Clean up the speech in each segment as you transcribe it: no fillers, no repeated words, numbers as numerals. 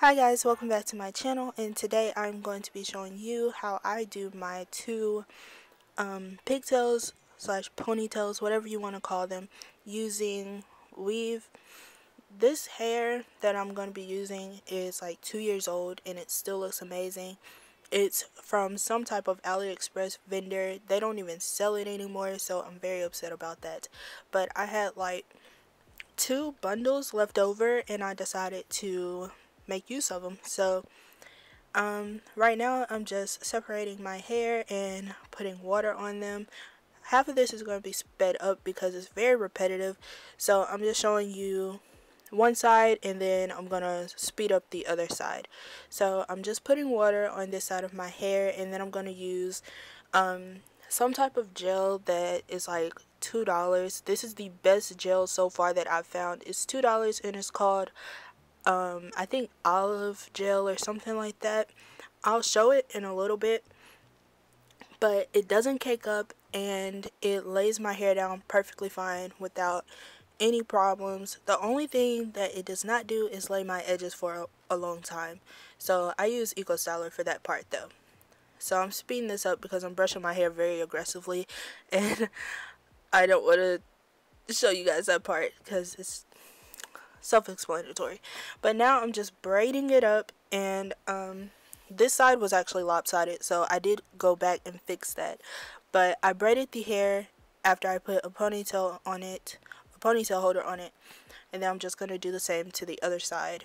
Hi guys, welcome back to my channel, and today I'm going to be showing you how I do my two pigtails slash ponytails, whatever you want to call them, using weave. This hair that I'm going to be using is like 2 years old and it still looks amazing. It's from some type of AliExpress vendor. They don't even sell it anymore, so I'm very upset about that. But I had like two bundles left over and I decided to make use of them. So right now I'm just separating my hair and putting water on them. Half of this is going to be sped up because it's very repetitive, so I'm just showing you one side and then I'm gonna speed up the other side. So I'm just putting water on this side of my hair, and then I'm gonna use some type of gel that is like $2. This is the best gel so far that I've found. It's $2 and it's called I think olive gel or something like that. I'll show it in a little bit, but it doesn't cake up and it lays my hair down perfectly fine without any problems. The only thing that it does not do is lay my edges for a long time, so I use Eco Styler for that part though. So I'm speeding this up because I'm brushing my hair very aggressively and I don't want to show you guys that part because it's self-explanatory. But now I'm just braiding it up, and this side was actually lopsided, so I did go back and fix that. But I braided the hair after I put a ponytail on it, a ponytail holder on it, and then I'm just going to do the same to the other side.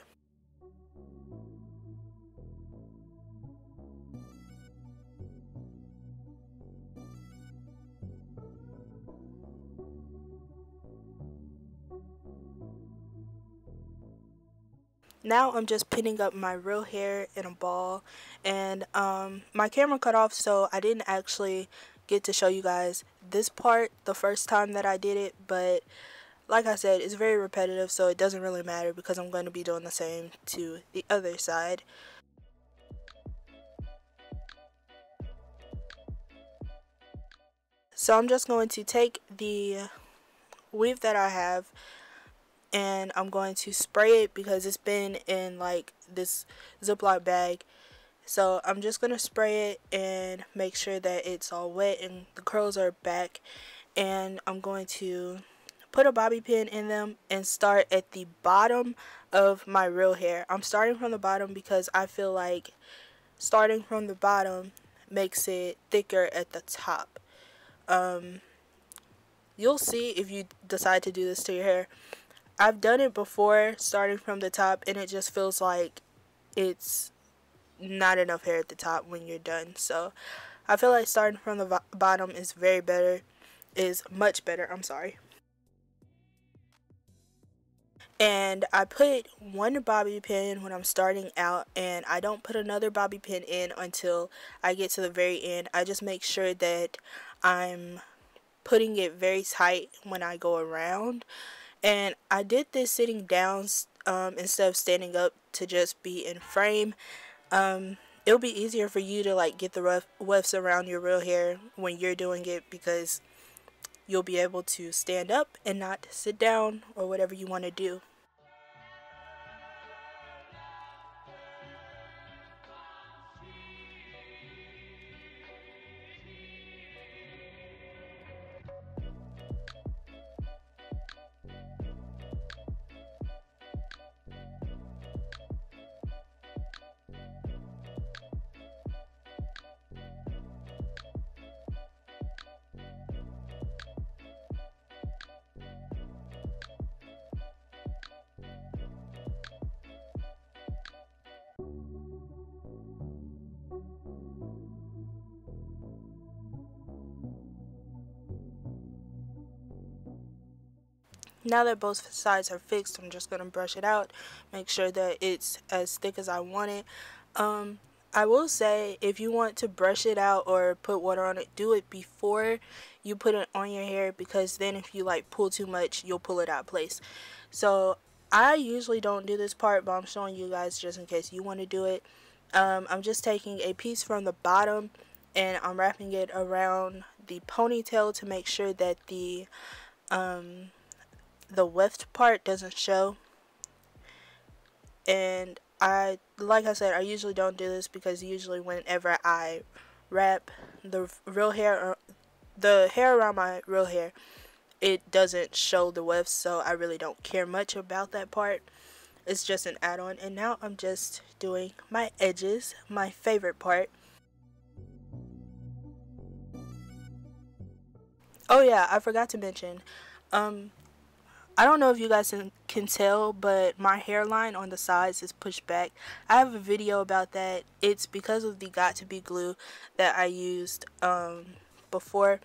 Now I'm just pinning up my real hair in a ball, and my camera cut off, so I didn't actually get to show you guys this part the first time that I did it. But like I said, it's very repetitive, so it doesn't really matter because I'm going to be doing the same to the other side. So I'm just going to take the weave that I have and I'm going to spray it because it's been in like this Ziploc bag. So I'm just going to spray it and make sure that it's all wet and the curls are back. And I'm going to put a bobby pin in them and start at the bottom of my real hair. I'm starting from the bottom because I feel like starting from the bottom makes it thicker at the top. You'll see if you decide to do this to your hair. I've done it before, starting from the top, and it just feels like it's not enough hair at the top when you're done. So I feel like starting from the bottom is much better. I'm sorry. And I put one bobby pin when I'm starting out, and I don't put another bobby pin in until I get to the very end. I just make sure that I'm putting it very tight when I go around. And I did this sitting down instead of standing up to just be in frame. It'll be easier for you to like get the rough wefts around your real hair when you're doing it, because you'll be able to stand up and not sit down or whatever you want to do. Now that both sides are fixed, I'm just going to brush it out, make sure that it's as thick as I want it. I will say, if you want to brush it out or put water on it, do it before you put it on your hair, because then if you like pull too much, you'll pull it out of place. So I usually don't do this part, but I'm showing you guys just in case you want to do it. I'm just taking a piece from the bottom and I'm wrapping it around the ponytail to make sure that the weft part doesn't show, and Like I said, I usually don't do this because usually whenever I wrap the real hair or the hair around my real hair, it doesn't show the wefts, so I really don't care much about that part. It's just an add-on. And now I'm just doing my edges, my favorite part. Oh yeah, I forgot to mention, I don't know if you guys can tell, but my hairline on the sides is pushed back. I have a video about that. It's because of the Got2b glue that I used before.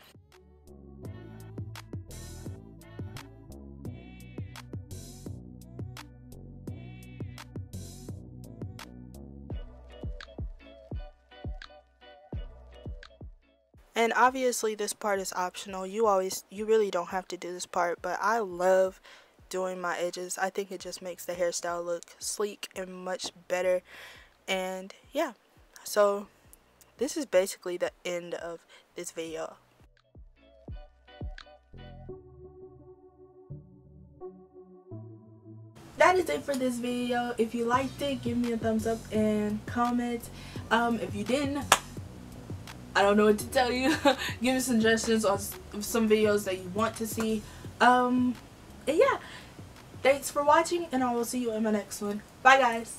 And obviously this part is optional. You really don't have to do this part, but I love doing my edges. I think it just makes the hairstyle look sleek and much better. And yeah, so this is basically the end of this video. That is it for this video. If you liked it, give me a thumbs up and comment. If you didn't, I don't know what to tell you. Give me suggestions on some videos that you want to see. And yeah, thanks for watching, and I will see you in my next one. Bye guys.